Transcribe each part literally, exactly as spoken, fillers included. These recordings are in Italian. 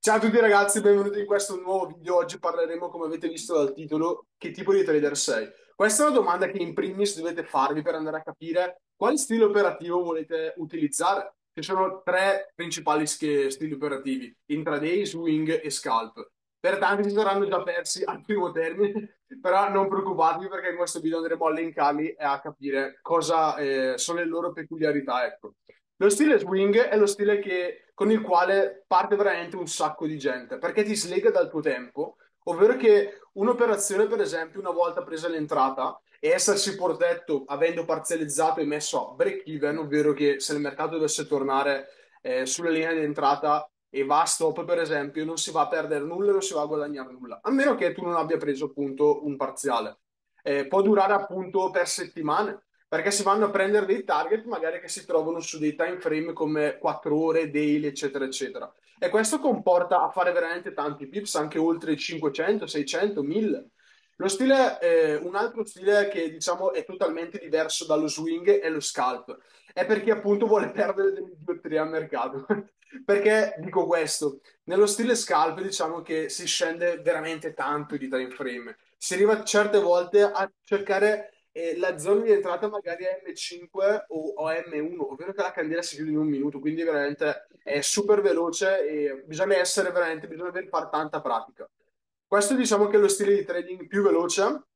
Ciao a tutti ragazzi, benvenuti in questo nuovo video. Oggi parleremo, come avete visto dal titolo, che tipo di trader sei. Questa è una domanda che in primis dovete farvi per andare a capire quale stile operativo volete utilizzare. Ci sono tre principali stili operativi: intraday, swing e scalp. Per tanti si saranno già persi al primo termine, però non preoccupatevi perché in questo video andremo a elencarli e a capire cosa eh, sono le loro peculiarità, ecco. Lo stile swing è lo stile che, con il quale parte veramente un sacco di gente, perché ti slega dal tuo tempo, ovvero che un'operazione, per esempio, una volta presa l'entrata e essersi protetto avendo parzializzato e messo a break-even, ovvero che se il mercato dovesse tornare eh, sulla linea di entrata e va a stop, per esempio, non si va a perdere nulla, non si va a guadagnare nulla, a meno che tu non abbia preso appunto un parziale. Eh, può durare appunto per settimane, perché si vanno a prendere dei target magari che si trovano su dei time frame come quattro ore, daily, eccetera, eccetera. E questo comporta a fare veramente tanti pips, anche oltre i cinquecento, seicento, mille. Lo stile, eh, un altro stile che diciamo è totalmente diverso dallo swing è lo scalp. È perché appunto vuole perdere delle due o tre al mercato. Perché dico questo? Nello stile scalp diciamo che si scende veramente tanto di time frame. Si arriva certe volte a cercare la zona di entrata magari è M cinque o, o M uno, ovvero che la candela si chiude in un minuto, quindi veramente è super veloce e bisogna essere veramente, bisogna fare tanta pratica. Questo diciamo che è lo stile di trading più veloce,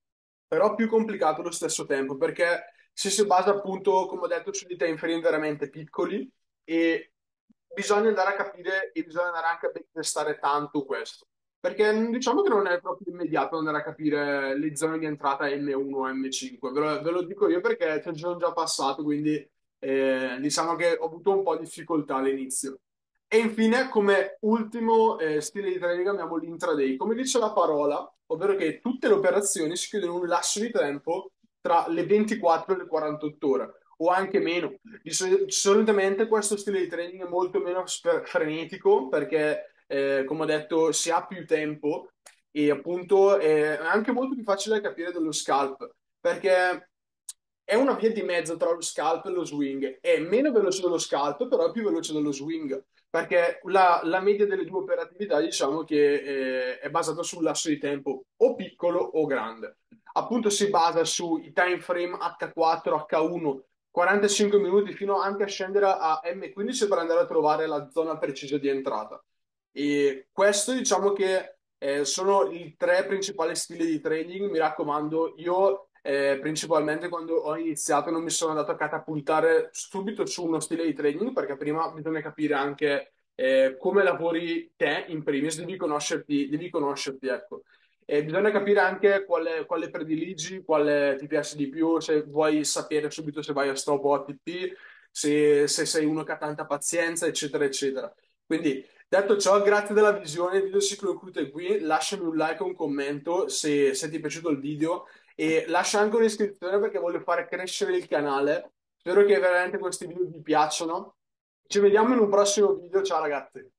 però più complicato allo stesso tempo, perché se si basa appunto, come ho detto, su dei time frame veramente piccoli e bisogna andare a capire e bisogna andare anche a testare tanto questo. Perché diciamo che non è proprio immediato andare a capire le zone di entrata M uno o M cinque, ve lo, ve lo dico io perché ci sono già passato, quindi eh, diciamo che ho avuto un po' di difficoltà all'inizio. E infine, come ultimo eh, stile di trading abbiamo l'intraday. Come dice la parola, ovvero che tutte le operazioni si chiudono in un lasso di tempo tra le ventiquattro e le quarantotto ore, o anche meno. Sol- solitamente questo stile di trading è molto meno frenetico, perché Eh, come ho detto, si ha più tempo e appunto eh, è anche molto più facile da capire dello scalp, perché è una via di mezzo tra lo scalp e lo swing. È meno veloce dello scalp, però è più veloce dello swing, perché la, la media delle due operatività diciamo che eh, è basata sul lasso di tempo o piccolo o grande. Appunto si basa sui time frame H quattro, H uno, quarantacinque minuti fino anche a scendere a M quindici per andare a trovare la zona precisa di entrata. E questo diciamo che eh, sono i tre principali stili di trading. Mi raccomando, io eh, principalmente quando ho iniziato non mi sono andato a catapultare subito su uno stile di trading, perché prima bisogna capire anche eh, come lavori te in primis, devi conoscerti, devi conoscerti ecco. E bisogna capire anche quale, quale prediligi, quale ti piace di più, se vuoi sapere subito se vai a stop o a T P, se, se sei uno che ha tanta pazienza, eccetera eccetera. Quindi, detto ciò, grazie della visione, il video si conclude qui. Lasciami un like e un commento se, se ti è piaciuto il video e lascia anche un'iscrizione perché voglio fare crescere il canale. Spero che veramente questi video vi piacciono. Ci vediamo in un prossimo video, ciao ragazzi!